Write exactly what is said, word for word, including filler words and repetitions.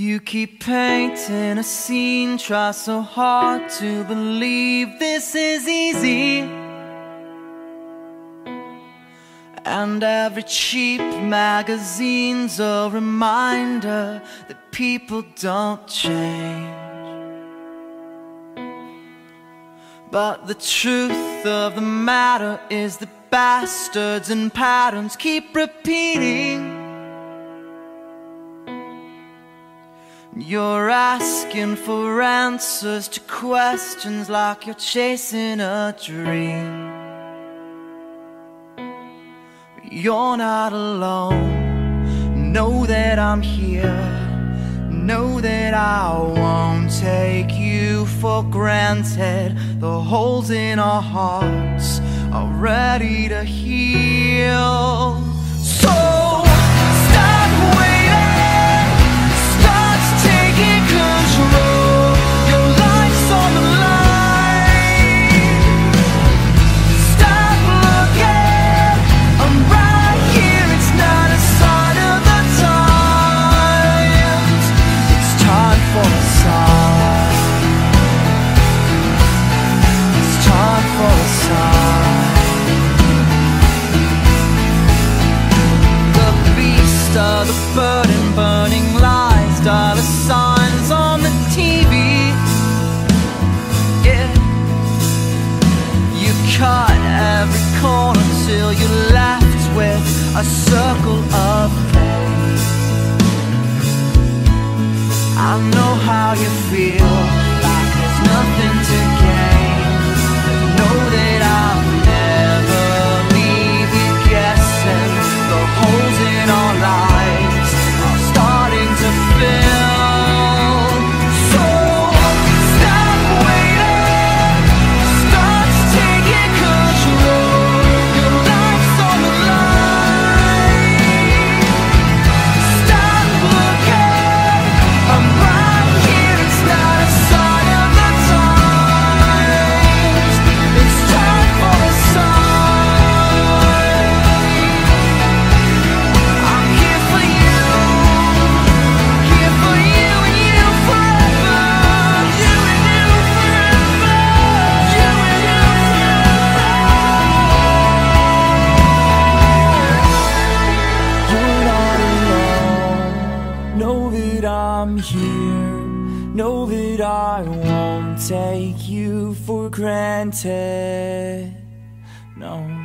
You keep painting a scene, try so hard to believe this is easy. And every cheap magazine's a reminder that people don't change. But the truth of the matter is that bastards and patterns keep repeating. You're asking for answers to questions like you're chasing a dream. You're not alone. Know that I'm here. Know that I won't take you for granted. The holes in our hearts are ready to heal. So a circle of pain. I know how you feel, like there's nothing to gain. But know that I'll never leave you guessing. The holes in our lives are starting to fill. Take you for granted, no.